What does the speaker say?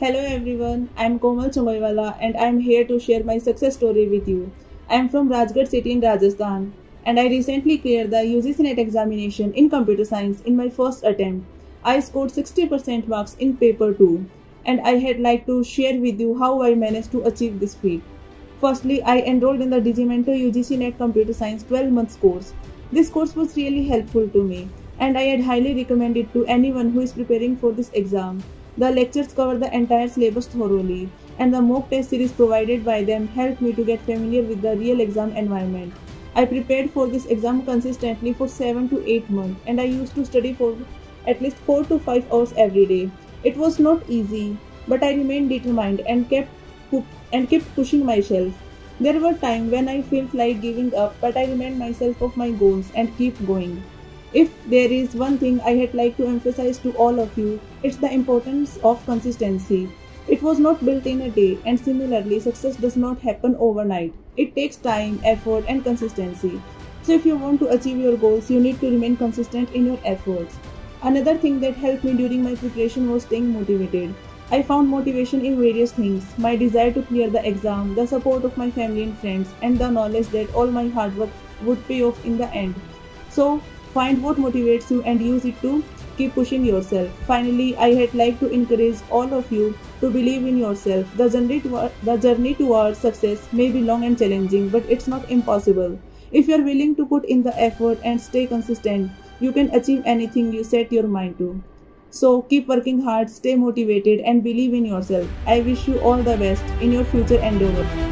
Hello everyone, I am Komal Changoiwala and I am here to share my success story with you. I am from Rajgarh city in Rajasthan and I recently cleared the UGC NET examination in computer science in my first attempt. I scored 60% marks in paper 2 and I had like to share with you how I managed to achieve this feat. Firstly, I enrolled in the Digimentor UGC NET computer science 12-month course. This course was really helpful to me and I had highly recommended it to anyone who is preparing for this exam. The lectures cover the entire syllabus thoroughly, and the mock test series provided by them helped me to get familiar with the real exam environment. I prepared for this exam consistently for 7 to 8 months, and I used to study for at least 4 to 5 hours every day. It was not easy, but I remained determined and kept pushing myself. There were times when I felt like giving up, but I reminded myself of my goals and keep going. If there is one thing I had like to emphasize to all of you, it's the importance of consistency. It was not built in a day, and similarly, success does not happen overnight. It takes time, effort, and consistency. So if you want to achieve your goals, you need to remain consistent in your efforts. Another thing that helped me during my preparation was staying motivated. I found motivation in various things: my desire to clear the exam, the support of my family and friends, and the knowledge that all my hard work would pay off in the end. So, find what motivates you and use it to keep pushing yourself. Finally, I had like to encourage all of you to believe in yourself. The journey towards success may be long and challenging, but it's not impossible. If you're willing to put in the effort and stay consistent, you can achieve anything you set your mind to. So keep working hard, stay motivated, and believe in yourself. I wish you all the best in your future endeavor.